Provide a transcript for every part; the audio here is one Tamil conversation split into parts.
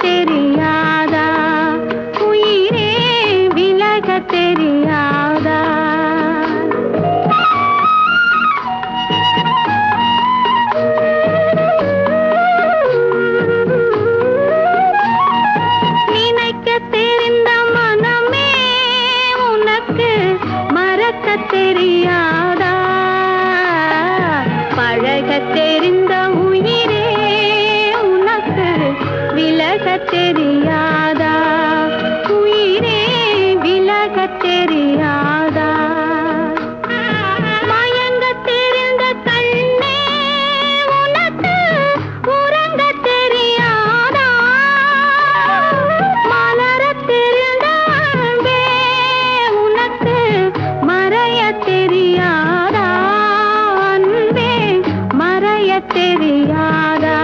तेरी यादा हुई रे बिलग तेरी यादा। நினைக்க தெரிந்த மனமே உனக்கு மறக்க தெரியாதா, பழக தெரிந்த உயிரே உனக்கு விலக தெரியாதா, உயிரே விலக தெரியாதா। மயங்க தெரிந்த கண்ணே உனக்கு உறங்க தெரியாதா, மலர தெரிந்த அன்பே உனக்கு மறைய தெரியாதா, அன்பே மறைய தெரியாதா।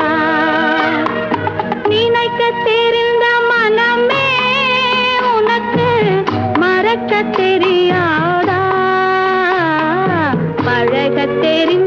तेरिंद मनमे उनक्कु मरक्क तेरियादा, पळग तेरि